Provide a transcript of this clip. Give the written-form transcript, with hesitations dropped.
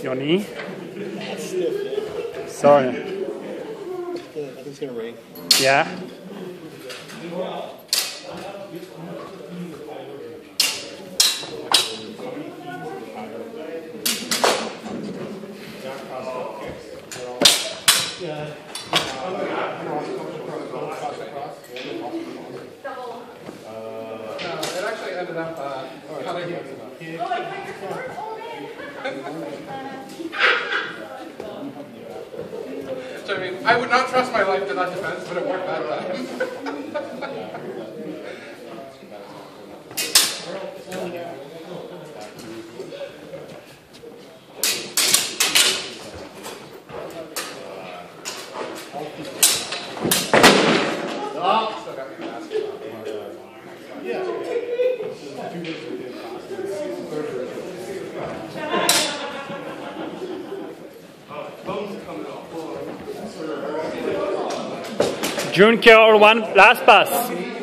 Your knee? Sorry. I think it's gonna rain. Yeah? It actually ended up cutting it. Oh, I cut your cord? Oh, man. So, I mean, I would not trust my life to that defense, but it worked that time. June Carol, one last pass.